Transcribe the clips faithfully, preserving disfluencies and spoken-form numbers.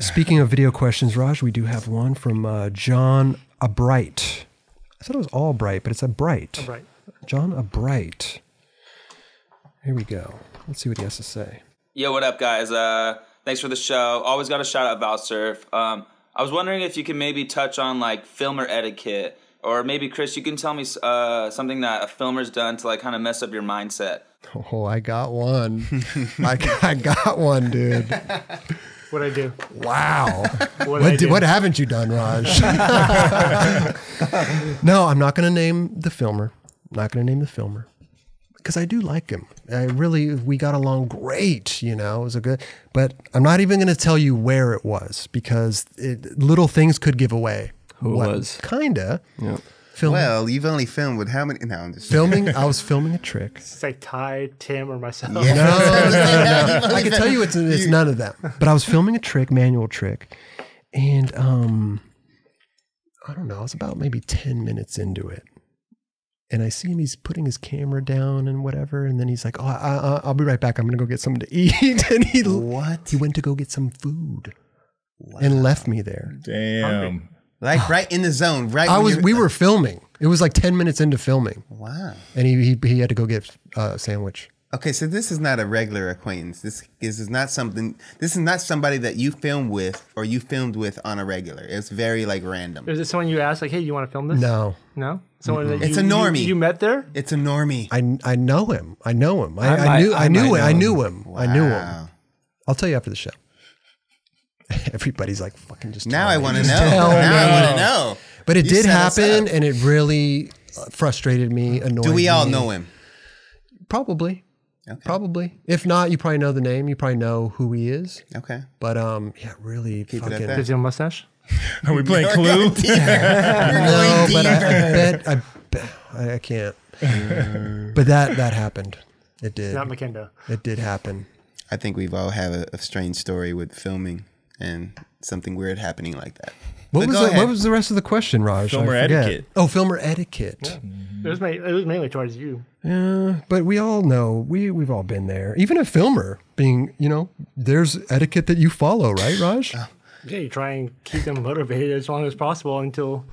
Speaking of video questions, Raj, we do have one from uh, John Albright. I thought it was Albright, but it's Albright. Albright. John Albright. Here we go. Let's see what he has to say. Yo, what up, guys? Uh, thanks for the show. Always got a shout out, Val Surf. Um, I was wondering if you could maybe touch on like filmer etiquette, or maybe Chris, you can tell me uh, something that a filmer's done to like kind of mess up your mindset. Oh, I got one. I, got, I got one, dude. What'd I do? Wow. What, what, do? what haven't you done, Raj? No, I'm not going to name the filmer. I'm not going to name the filmer. Because I do like him. I really, we got along great, you know, it was a good, but I'm not even going to tell you where it was because it, little things could give away. Who what, it was. Kinda. Yeah. Filming. Well, you've only filmed with how many? No, I'm just filming. I was filming a trick. It's like Ty, Tim, or myself. Yeah. No, no, no, no. I can tell you it's, it's none of them. But I was filming a trick, manual trick, and um, I don't know. I was about maybe ten minutes into it, and I see him. He's putting his camera down and whatever, and then he's like, "Oh, I, I, I'll be right back. I'm gonna go get something to eat." And he what? He went to go get some food, wow. and left me there. Damn. Hungry. Like right in the zone, right? I was. We were filming. It was like ten minutes into filming. Wow! And he he, he had to go get uh, a sandwich. Okay, so this is not a regular acquaintance. This, this is not something. This is not somebody that you film with or you filmed with on a regular. It's very like random. Is it someone you asked like, hey, you want to film this? No, no. Someone mm-hmm. that you, it's a normie. You, you met there. It's a normie. I I know him. I know him. I, I, I knew I, I knew him. I knew him. Wow. I knew him. I'll tell you after the show. Everybody's like, fucking just now. I want to know. Now I want to know. But it did happen, and it really frustrated me. Annoyed. Do we all know him? Probably. Okay. Probably. If not, you probably know the name. You probably know who he is. Okay. But um, yeah, really fucking. Does he have a mustache? Are we playing Clue? No, but I, I bet I, I can't. But that that happened. It did. It's not Makendo. It did happen. I think we've all had a, a strange story with filming. And something weird happening like that. What was, the, what was the rest of the question, Raj? Filmer etiquette. Oh, filmer etiquette. Yeah. It, was mainly, it was mainly towards you. Yeah, but we all know, we, we've all been there. Even a filmer being, you know, there's etiquette that you follow, right, Raj? Oh. Yeah, you try and keep them motivated as long as possible until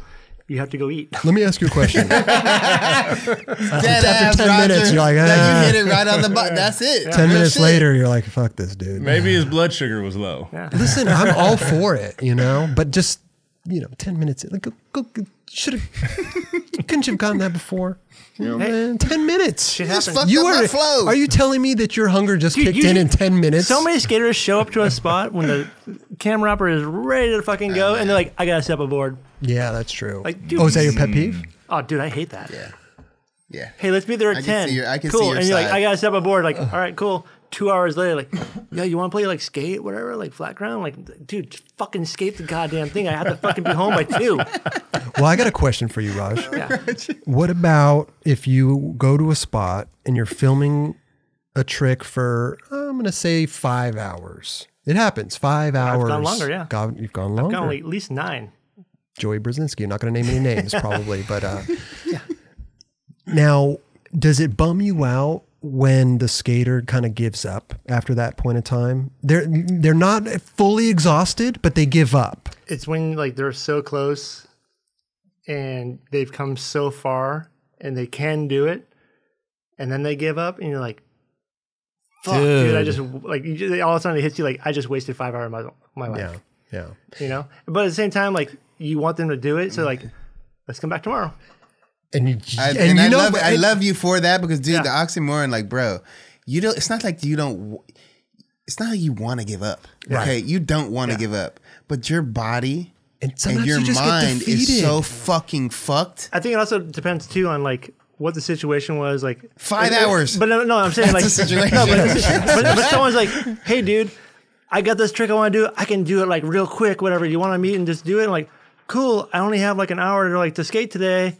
you have to go eat. Let me ask you a question. Dead after ten Roger, minutes, you're like, ah. Like you hit it right on the button. That's it. Yeah. ten no minutes shit. later, you're like, fuck this dude. Maybe his blood sugar was low. Yeah. Listen, I'm all for it, you know, but just, you know, ten minutes. Like, go, go, should have, couldn't you have gotten that before? Yeah. Hey, ten minutes. Shit happens. You are, flow. Are you telling me that your hunger just dude, kicked you, in in ten minutes? So many skaters show up to a spot when the camera operator is ready to fucking go, oh, and they're like, I gotta step aboard. Yeah, that's true. Like, dude, oh, is that your pet peeve? Oh, dude, I hate that. Yeah. Yeah. Hey, let's meet there at I ten. Can your, I can cool. see your and you're side. Like, I gotta step aboard. Like, all right, cool. Two hours later, like, yo, you want to play like skate, whatever, like flat ground? Like, dude, just fucking skate the goddamn thing. I have to fucking be home by two. Well, I got a question for you, Raj. Yeah. What about if you go to a spot and you're filming a trick for, I'm going to say five hours. It happens. Five hours. I've gone longer, yeah. God, you've gone longer. I've gone like, at least nine. Joey Brzezinski. I'm not going to name any names probably, but uh, yeah. Now, does it bum you out when the skater kind of gives up after that point of time? They're they're not fully exhausted, but they give up. It's when like they're so close and they've come so far and they can do it, and then they give up, and you're like, "Fuck, dude! dude I just like you just, all of a sudden it hits you like I just wasted five hours of my my life." Yeah. Yeah. You know, but at the same time, like you want them to do it. So like, let's come back tomorrow. And you, I, and and you I know, love, I it, love you for that because dude, yeah. the oxymoron, like bro, you don't, it's not like you don't, it's not like you want to give up. Yeah. Okay. You don't want to yeah. give up, but your body and, and your you mind is so fucking fucked. I think it also depends too on like what the situation was like. Five it, hours. It, but no, no, I'm saying That's like, no, but, but, but someone's like, hey dude, I got this trick I want to do. I can do it like real quick, whatever. You want to meet and just do it? I'm like, cool. I only have like an hour to like to skate today.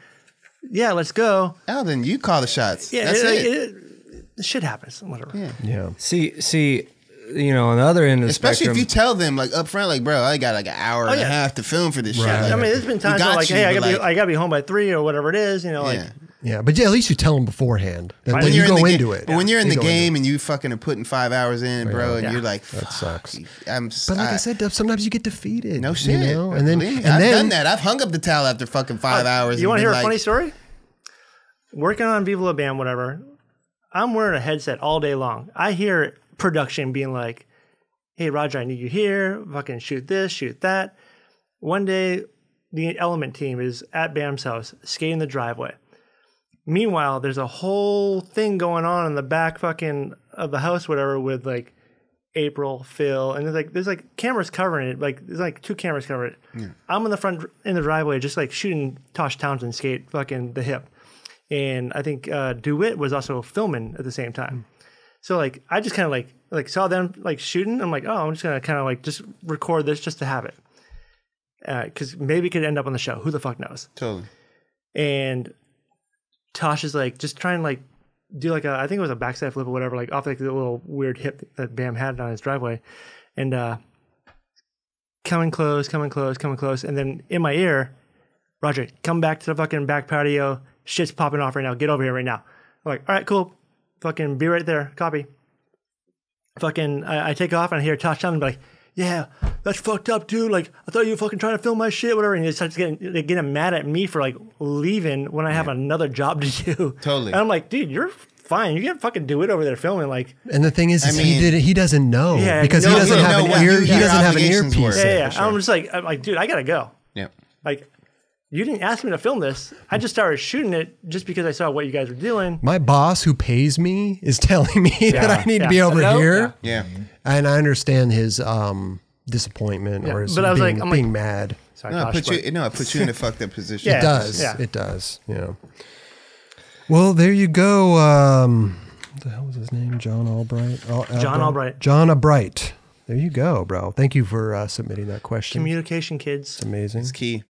Yeah, let's go. Oh, then you call the shots. Yeah, that's it. it. it, it shit happens. Whatever. Yeah. yeah. See, see, you know, on the other end of the especially spectrum, if you tell them like up front, like, bro, I got like an hour oh, and yeah. a half to film for this right. shit. Like, I mean, there's been times where like, you, hey, I gotta, like, be, I gotta be home by three or whatever it is. You know, like. Yeah. Yeah, but yeah, at least you tell them beforehand. That when you go into it. But when you're in the game and you fucking are putting five hours in, bro, and you're like, fuck. That sucks. I'm, but like I, I said, sometimes you get defeated. No shit. You know? And then, and I've then, done that. I've hung up the towel after fucking five uh, hours. You want to hear like, a funny story? Working on Viva La Bam, whatever, I'm wearing a headset all day long. I hear production being like, hey, Roger, I need you here. Fucking shoot this, shoot that. One day, the Element team is at Bam's house, skating the driveway. Meanwhile, there's a whole thing going on in the back fucking of the house, whatever, with like April, Phil, and there's like there's like cameras covering it. Like there's like two cameras covering it. Yeah. I'm in the front in the driveway, just like shooting Tosh Townsend skate fucking the hip, and I think uh, DeWitt was also filming at the same time. Mm. So like I just kind of like like saw them like shooting. I'm like, oh, I'm just gonna kind of like just record this just to have it, because uh, maybe it could end up on the show. Who the fuck knows? Totally. And Tosh is like just trying to like do like a, I think it was a backside flip or whatever, like off like the little weird hip that Bam had on his driveway, and uh, coming close, coming close, coming close, and then in my ear, Roger, come back to the fucking back patio. Shit's popping off right now. Get over here right now. I'm like, all right, cool. Fucking be right there. Copy. Fucking, I, I take off and I hear Tosh down and be like, yeah, that's fucked up, dude. Like, I thought you were fucking trying to film my shit, whatever. And he starts getting, like, getting mad at me for, like, leaving when I have yeah. another job to do. Totally. And I'm like, dude, you're fine. You can't fucking do it over there filming, like. And the thing is, is mean, he did it. He doesn't know yeah, because no, he doesn't, he have, an ear, he doesn't have an earpiece. Were, yeah, yeah. Sure. I'm just like, I'm like, dude, I gotta go. Yeah. Like, you didn't ask me to film this. I just started shooting it just because I saw what you guys were doing. My boss who pays me is telling me yeah, that I need yeah. to be over no, here. Yeah. yeah. And I understand his um, disappointment yeah. or his but being, I was like, I'm being like, mad. Sorry, no, Tosh, it put you, no, it puts you in a fucked up position. Yeah, it does. Yeah. It does. Yeah. Well, there you go. Um, what the hell was his name? John Albright? Al John Albright. Albright. John Albright. There you go, bro. Thank you for uh, submitting that question. Communication, kids. It's amazing. It's key.